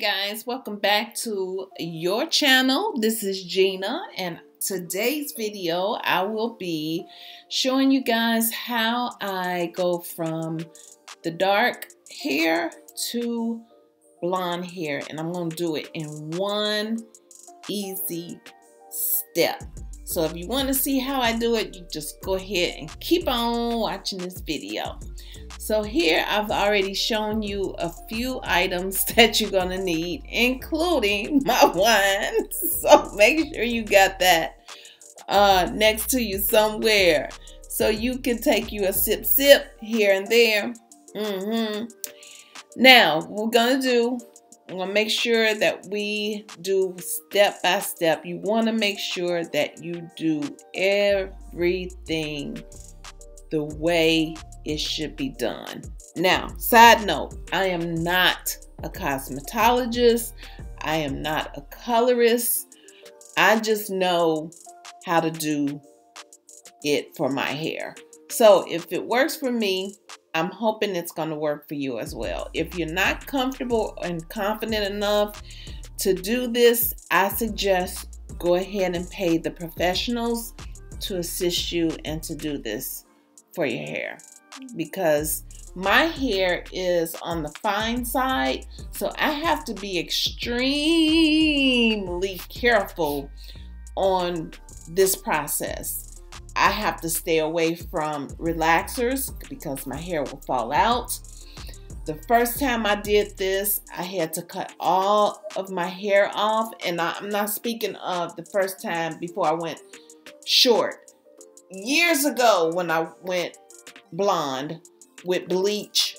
Hey guys, welcome back to your channel. This is Gina, and today's video I will be showing you guys how I go from the dark hair to blonde hair, and I'm going to do it in one easy step. So if you want to see how I do it, you just go ahead and keep on watching this video. So here I've already shown you a few items that you're gonna need, including my wand. So make sure you got that next to you somewhere, so you can take you a sip here and there. Now I'm gonna make sure that we do step by step. You wanna make sure that you do everything the way it should be done. Now, side note, I am not a cosmetologist. I am not a colorist. I just know how to do it for my hair. So if it works for me, I'm hoping it's going to work for you as well. If you're not comfortable and confident enough to do this, I suggest go ahead and pay the professionals to assist you and to do this for your hair, because my hair is on the fine side, so I have to be extremely careful on this process. I have to stay away from relaxers because my hair will fall out. The first time I did this, I had to cut all of my hair off, and I'm not speaking of the first time before I went short. Years ago when I went blonde with bleach,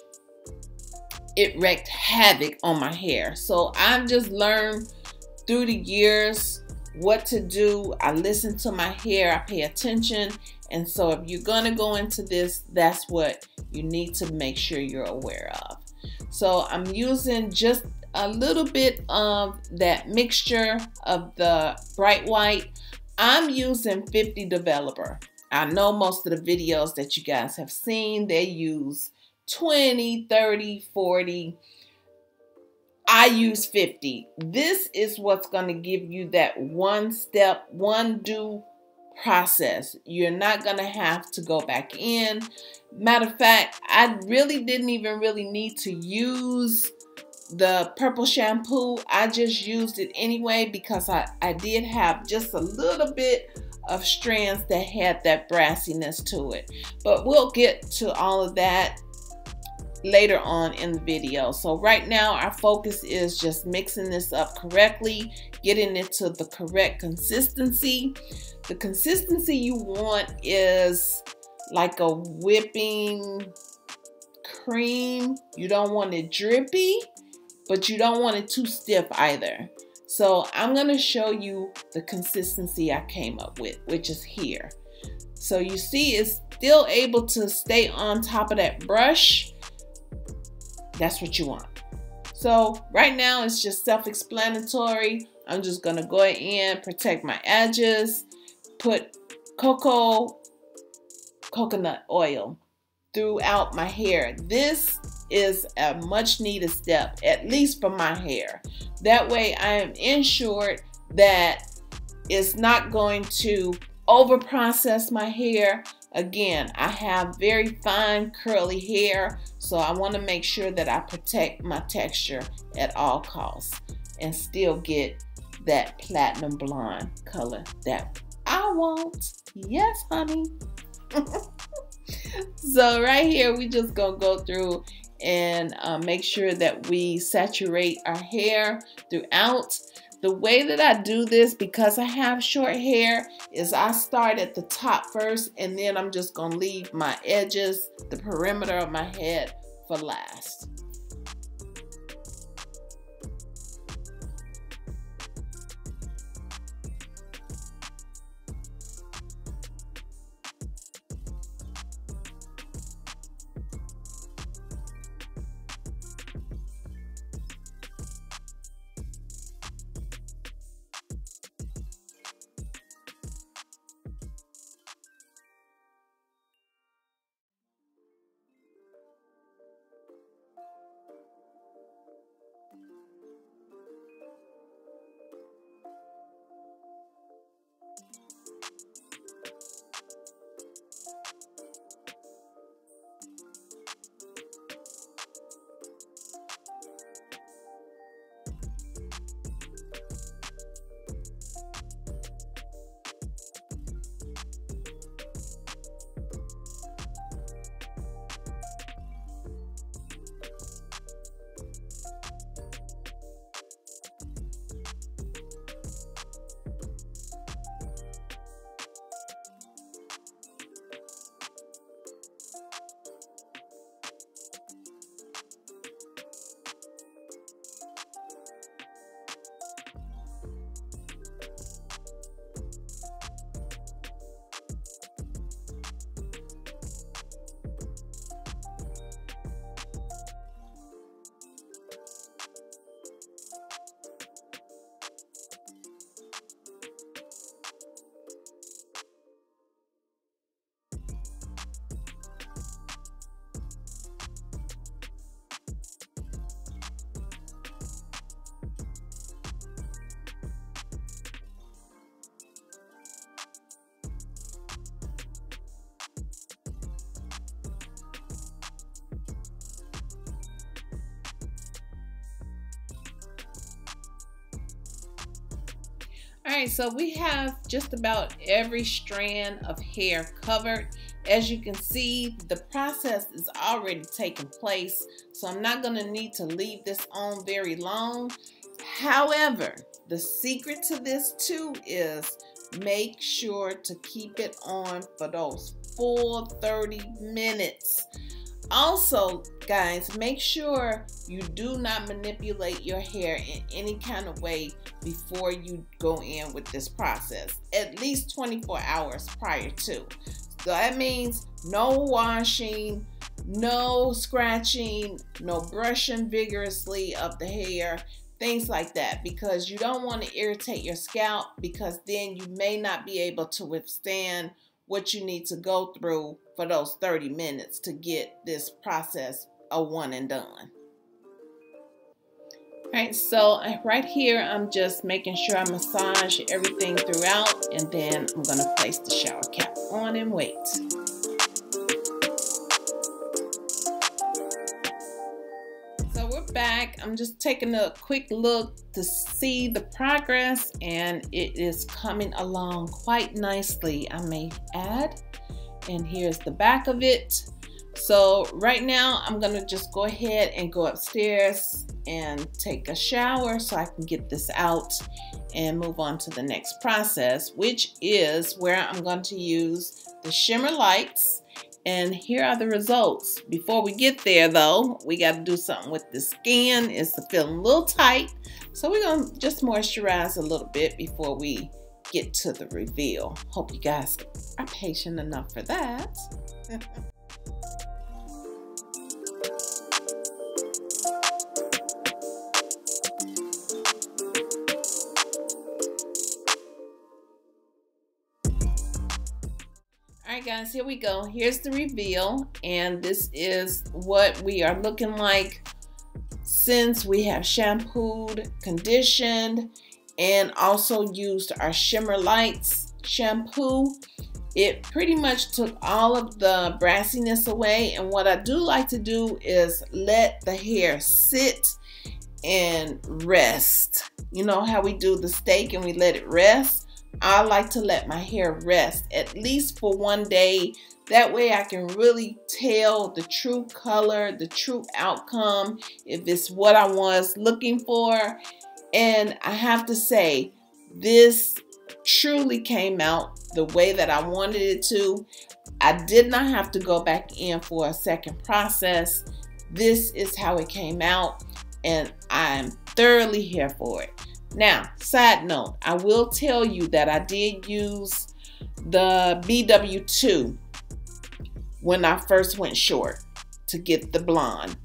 it wreaked havoc on my hair. So I've just learned through the years what to do. I listen to my hair, I pay attention. And so if you're gonna go into this, that's what you need to make sure you're aware of. So I'm using just a little bit of that mixture of the Bright White. I'm using 50 Developer. I know most of the videos that you guys have seen, they use 20, 30, 40. I use 50. This is what's going to give you that one step, one do process. You're not going to have to go back in. Matter of fact, I really didn't even really need to use the purple shampoo. I just used it anyway because I did have just a little bit of strands that had that brassiness to it, but we'll get to all of that later on in the video. So right now our focus is just mixing this up correctly, getting it to the correct consistency. The consistency you want is like a whipping cream. You don't want it drippy, but you don't want it too stiff either. So I'm going to show you the consistency I came up with, which is here. So you see it's still able to stay on top of that brush. That's what you want. So right now it's just self-explanatory. I'm just going to go in, protect my edges, put coconut oil throughout my hair. This is a much needed step, at least for my hair. That way I am ensured that it's not going to over process my hair. Again, I have very fine curly hair, so I want to make sure that I protect my texture at all costs and still get that platinum blonde color that I want. Yes, honey. So right here we just gonna go through and make sure that we saturate our hair throughout. The way that I do this, because I have short hair, is I start at the top first, and then I'm just gonna leave my edges, the perimeter of my head, for last. All right, so we have just about every strand of hair covered. As you can see, the process is already taking place, so I'm not going to need to leave this on very long. However, the secret to this too is make sure to keep it on for those full 30 minutes. Also, guys, make sure you do not manipulate your hair in any kind of way before you go in with this process, at least 24 hours prior to. So that means no washing, no scratching, no brushing vigorously of the hair, things like that, because you don't want to irritate your scalp, because then you may not be able to withstand what you need to go through for those 30 minutes to get this process a one and done. All right, so right here, I'm just making sure I massage everything throughout, and then I'm gonna place the shower cap on and wait. So we're back. I'm just taking a quick look to see the progress, and it is coming along quite nicely, I may add. And here's the back of it. So right now, I'm gonna just go ahead and go upstairs and take a shower so I can get this out and move on to the next process, which is where I'm going to use the shimmer lights. And here are the results. Before we get there though, we got to do something with the skin. It's feeling a little tight, so we're gonna just moisturize a little bit before we get to the reveal. Hope you guys are patient enough for that. Alright guys, here we go. Here's the reveal, and this is what we are looking like since we have shampooed, conditioned, and also used our Shimmer Lights shampoo. It pretty much took all of the brassiness away, and what I do like to do is let the hair sit and rest. You know how we do the steak and we let it rest? I like to let my hair rest at least for one day. That way I can really tell the true color, the true outcome, if it's what I was looking for. And I have to say, this truly came out the way that I wanted it to. I did not have to go back in for a second process. This is how it came out, and I'm thoroughly here for it. Now, side note, I will tell you that I did use the BW2 when I first went short to get the blonde.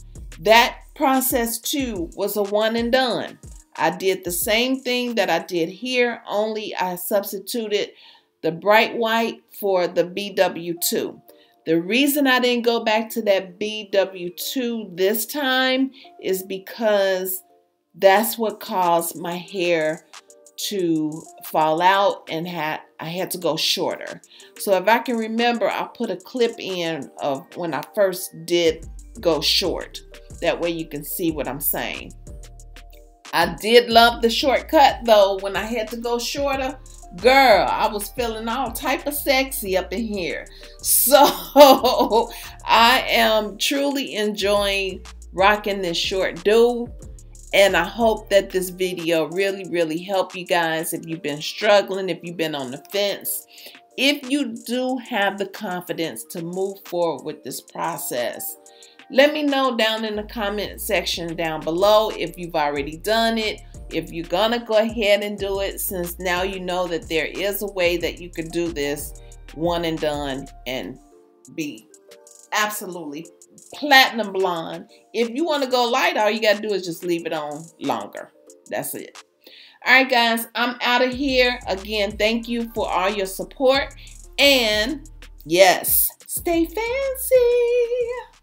That process too was a one and done. I did the same thing that I did here, only I substituted the Bright White for the BW2. The reason I didn't go back to that BW2 this time is because that's what caused my hair to fall out, and I had to go shorter. So if I can remember, I'll put a clip in of when I first did go short. That way you can see what I'm saying. I did love the shortcut though. When I had to go shorter, girl, I was feeling all type of sexy up in here. So I am truly enjoying rocking this short do. And I hope that this video really, really helped you guys if you've been struggling, if you've been on the fence. If you do have the confidence to move forward with this process, let me know down in the comment section down below if you've already done it, if you're gonna go ahead and do it, since now you know that there is a way that you could do this one and done and be absolutely platinum blonde. If you want to go light, all you got to do is just leave it on longer. That's it. All right, guys, I'm out of here. Again, thank you for all your support. And yes, stay fancy.